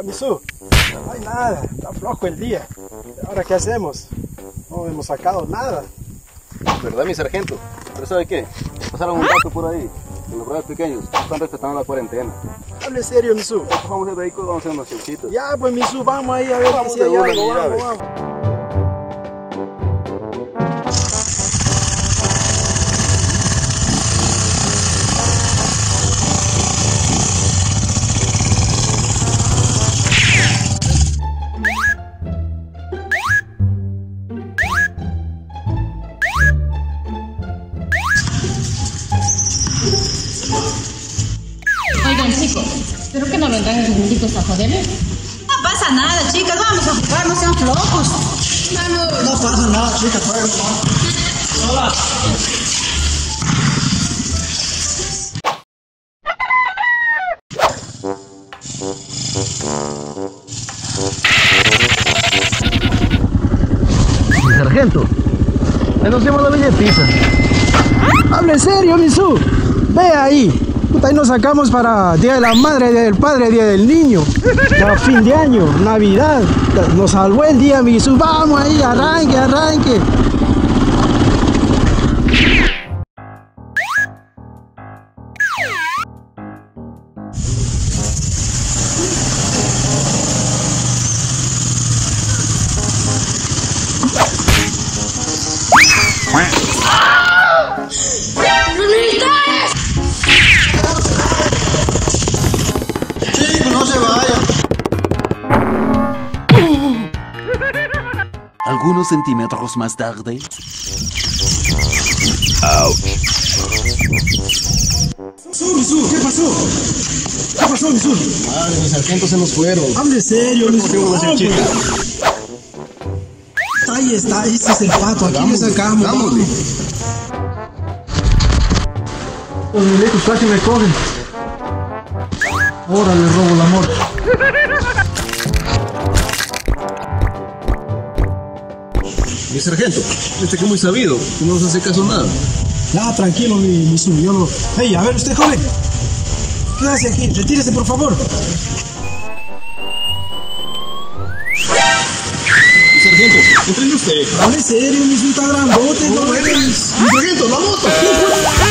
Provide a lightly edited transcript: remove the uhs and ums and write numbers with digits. Amisu, no hay nada, está flojo el día. ¿Ahora qué hacemos? No hemos sacado nada. ¿Verdad, mi sargento? ¿Pero sabe qué? Pasaron un rato por ahí, en los brazos pequeños, están respetando la cuarentena. Hable serio, Misu. Vamos al vehículo, vamos a hacer unos chilchitos. Ya, pues, Misu, vamos ahí a ver si hay algo, vamos. Oigan, chicos, espero que no vengan esos juntitos a joderme. No pasa nada, chicas, vamos a jugar, no sean flojos. Vamos. No pasa nada, chicas, vamos. Hola. Sargento, nos hemos dado la pizza. Habla en serio, Misu. Ve ahí. Puta, ahí nos sacamos para Día de la Madre, Día del Padre, Día del Niño, para fin de año, Navidad. Nos salvó el día, mi Jesús. Vamos ahí, arranque, arranque. Algunos centímetros más tarde. ¡Au! ¡Misu, Misu! ¿Qué pasó? ¿Qué pasó, Misu? Madre, los sargentos se nos fueron. ¡Hable serio, Misu! Ahí está, ese es el pato. Aquí le sacamos. ¡Dámosle! Los muñecos casi me cogen. Ahora le robo la moto. Mi sargento, este que es muy sabido, que no nos hace caso nada. Ya, tranquilo, mi suyo. No... Hey, a ver, usted joven. ¿Qué hace aquí? Retírese, por favor. Mi sargento, entrele usted. Hable serio, mi suyo, está grandote. No, mi sargento, la moto.